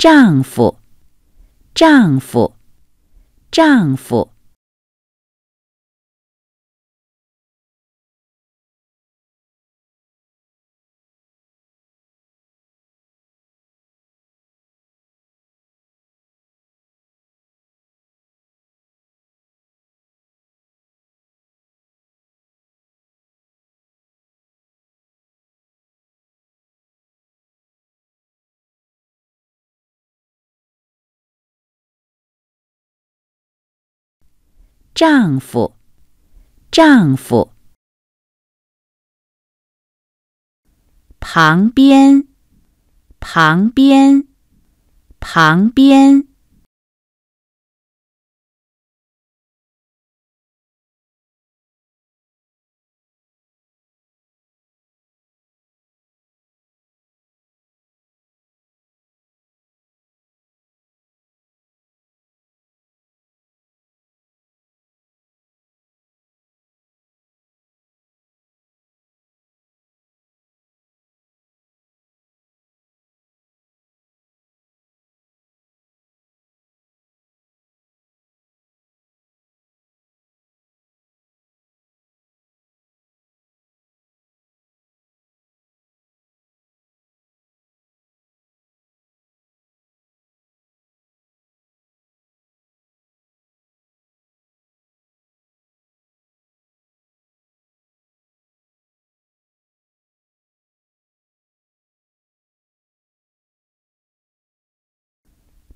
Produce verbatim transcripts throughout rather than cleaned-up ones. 丈夫，丈夫，丈夫。丈夫，丈夫。旁边，旁边，旁边。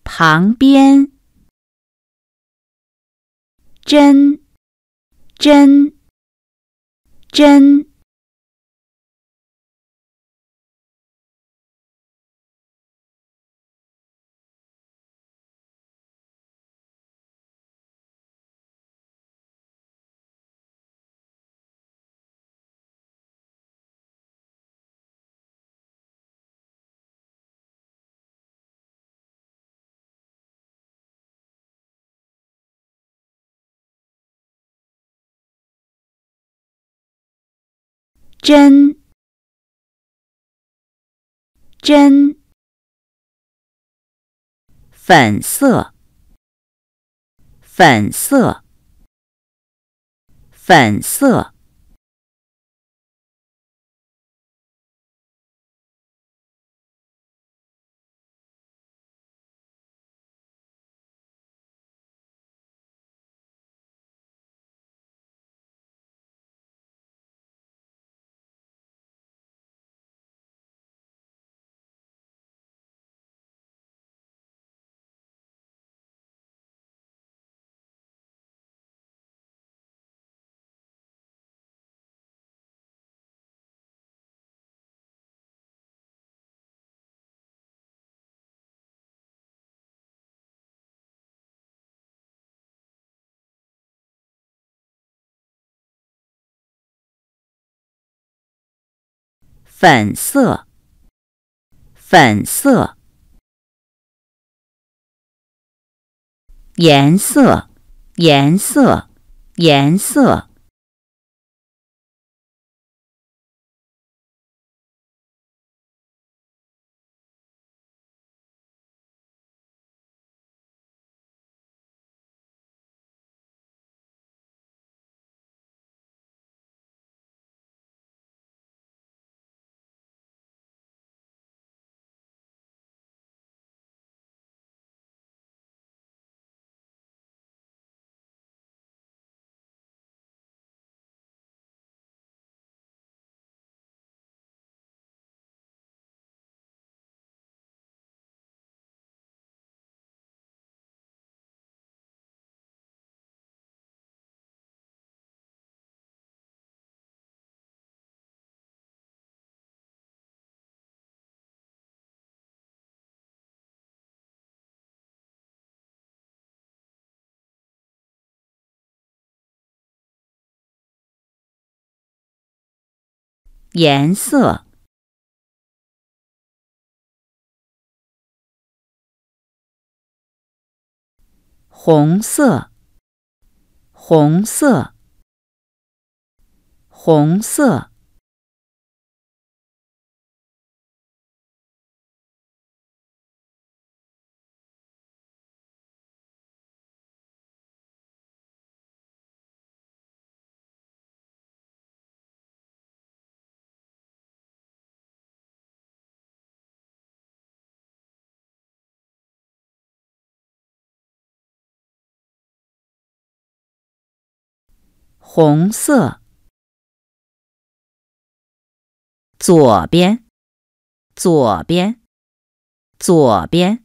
旁边，真，真，真。真，真。粉色，粉色，粉色。粉色，粉色。颜色，颜色，颜色。颜色，红色，红色，红色。红色。左边，左边，左边。